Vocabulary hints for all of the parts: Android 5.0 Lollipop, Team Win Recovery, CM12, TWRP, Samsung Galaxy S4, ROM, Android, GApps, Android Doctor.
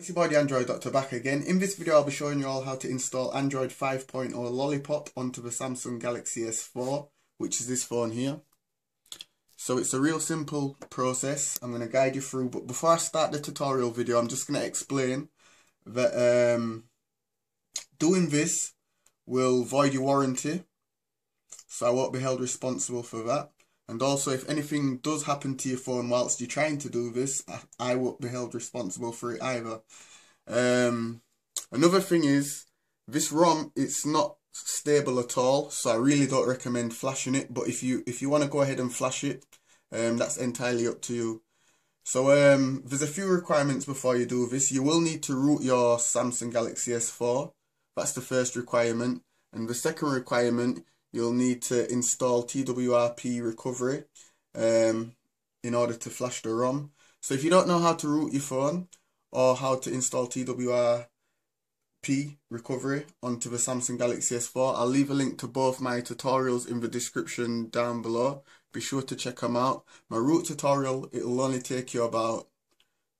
It's your boy the Android Doctor back again. In this video I'll be showing you all how to install Android 5.0 Lollipop onto the Samsung Galaxy S4, which is this phone here. So it's a real simple process I'm going to guide you through, but before I start the tutorial video I'm just going to explain that doing this will void your warranty, so I won't be held responsible for that. And also, if anything does happen to your phone whilst you're trying to do this, I won't be held responsible for it either. Another thing is, this ROM, it's not stable at all, so I really don't recommend flashing it. But if you want to go ahead and flash it, that's entirely up to you. So there's a few requirements before you do this. You will need to root your Samsung Galaxy S4. That's the first requirement. And the second requirement, you'll need to install TWRP recovery in order to flash the ROM. So if you don't know how to root your phone or how to install TWRP recovery onto the Samsung Galaxy S4, I'll leave a link to both my tutorials in the description down below. Be sure to check them out. My root tutorial, it'll only take you about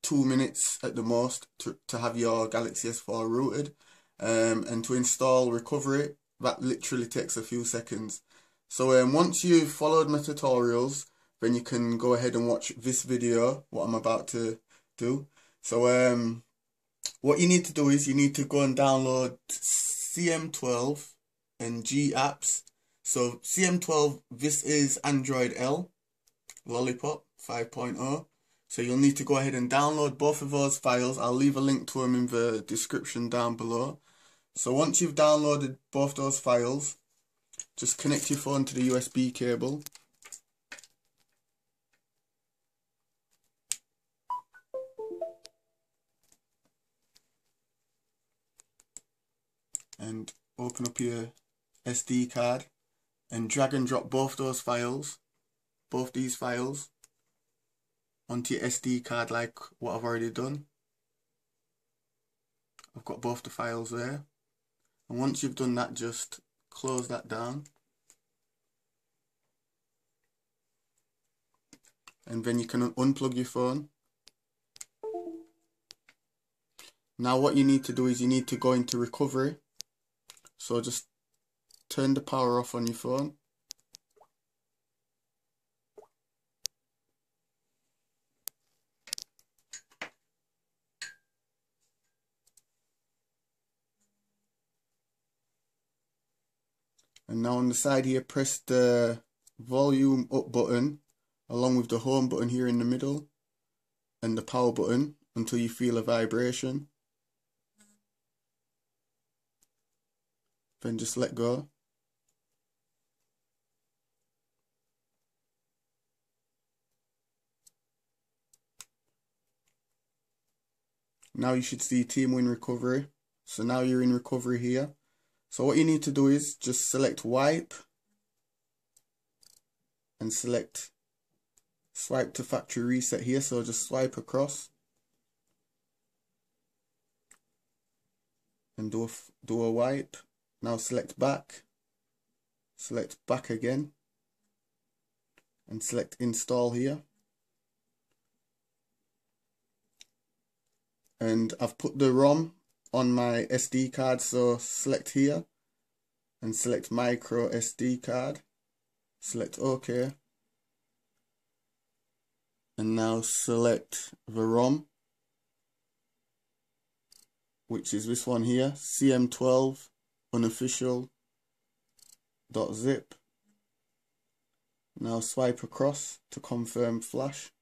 2 minutes at the most to have your Galaxy S4 rooted, and to install recovery, that literally takes a few seconds. So once you've followed my tutorials, then you can go ahead and watch this video, what I'm about to do. So what you need to do is you need to go and download CM12 and GApps. So CM12, this is Android L, Lollipop 5.0. So you'll need to go ahead and download both of those files. I'll leave a link to them in the description down below. So once you've downloaded both those files, just connect your phone to the USB cable. And open up your SD card and drag and drop both those files, both these files, onto your SD card like what I've already done. I've got both the files there. And once you've done that, just close that down. And then you can unplug your phone. Now what you need to do is you need to go into recovery. So just turn the power off on your phone. And now on the side here, press the volume up button along with the home button here in the middle and the power button until you feel a vibration. Then just let go. Now you should see Team Win Recovery. So now you're in recovery here. So what you need to do is just select wipe and select swipe to factory reset here. So just swipe across and do a wipe. Now select back again and select install here. And I've put the ROM on my SD card, so select here and select micro SD card, select OK, and now select the ROM, which is this one here, CM12 unofficial.zip. Now swipe across to confirm flash.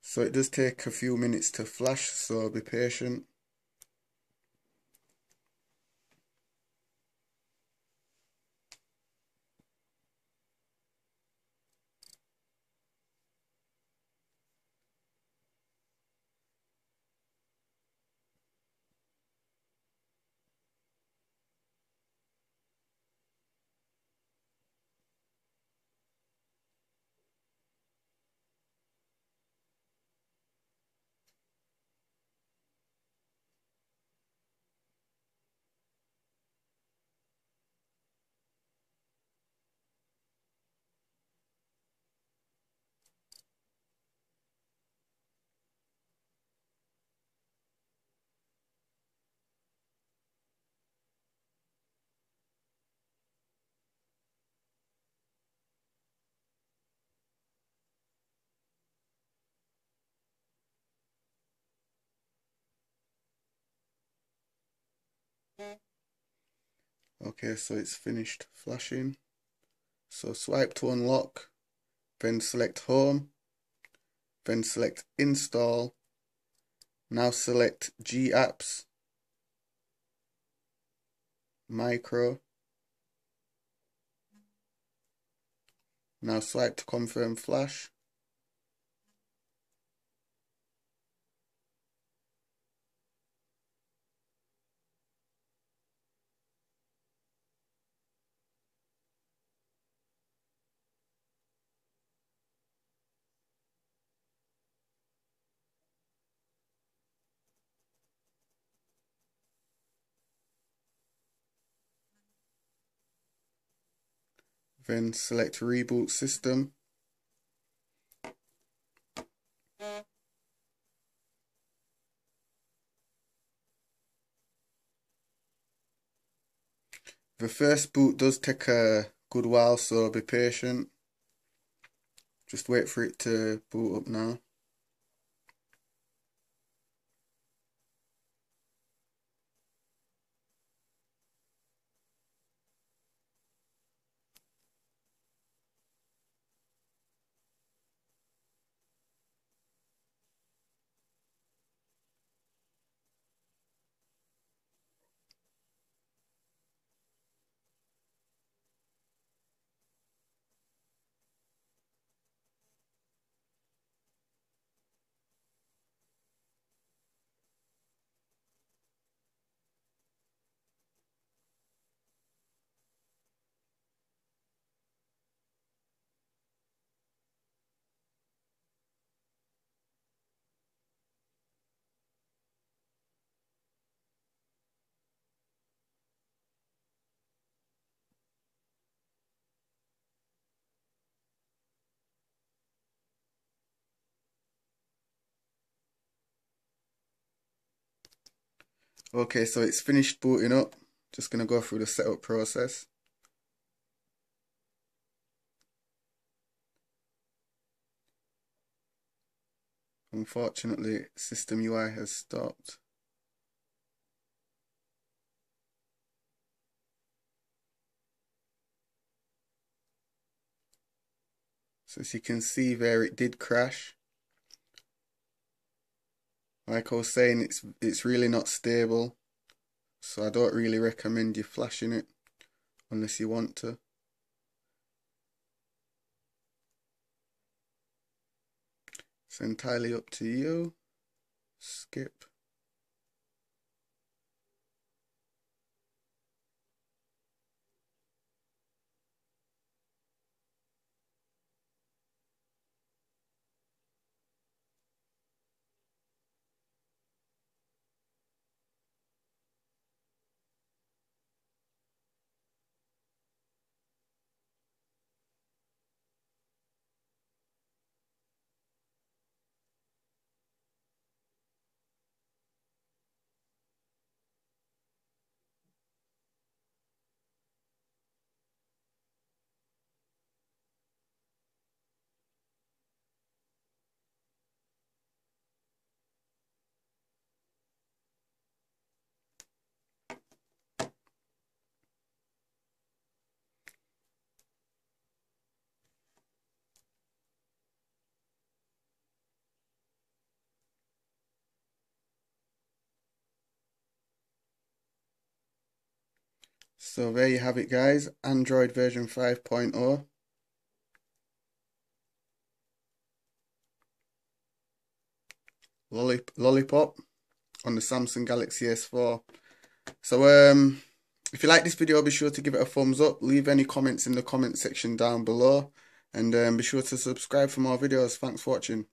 So it does take a few minutes to flash, so be patient. Okay, so it's finished flashing. So swipe to unlock, then select home, then select install. Now select GApps, micro. Now swipe to confirm flash. Then select reboot system. The first boot does take a good while, so be patient. Just wait for it to boot up now. Okay, so it's finished booting up. Just going to go through the setup process. Unfortunately, system UI has stopped. So as you can see there, it did crash. Like I was saying, it's really not stable, so I don't really recommend you flashing it unless you want to. It's entirely up to you. Skip. So there you have it, guys, Android version 5.0. Lollipop on the Samsung Galaxy S4. So if you like this video, be sure to give it a thumbs up. Leave any comments in the comment section down below. And be sure to subscribe for more videos. Thanks for watching.